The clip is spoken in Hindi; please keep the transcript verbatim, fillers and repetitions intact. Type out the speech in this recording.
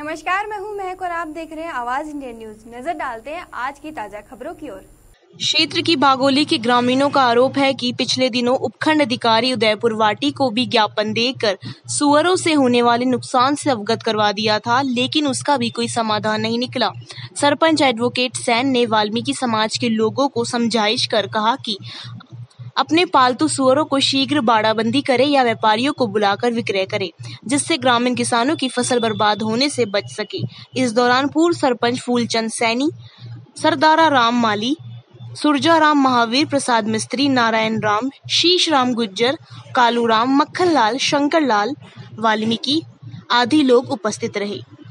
नमस्कार, मैं हूं महकुर, आप देख रहे हैं आवाज इंडिया न्यूज। नजर डालते हैं आज की ताजा खबरों की ओर। क्षेत्र की बागोली के ग्रामीणों का आरोप है कि पिछले दिनों उपखंड अधिकारी उदयपुरवाटी को भी ज्ञापन देकर सुअरों से होने वाले नुकसान से अवगत करवा दिया था, लेकिन उसका भी कोई समाधान नहीं निकला। सरपंच एडवोकेट सैन ने वाल्मीकि समाज के लोगों को समझाइश कर कहा कि अपने पालतू सुअरों को शीघ्र बाड़ाबंदी करें या व्यापारियों को बुलाकर विक्रय करें, जिससे ग्रामीण किसानों की फसल बर्बाद होने से बच सके। इस दौरान पूर्व सरपंच फूलचंद सैनी, सरदारा राम माली, सुरजाराम, महावीर प्रसाद मिस्त्री, नारायण राम, शीश राम गुजर, कालूराम, मक्खनलाल, शंकरलाल, वाल्मीकि आदि लोग उपस्थित रहे।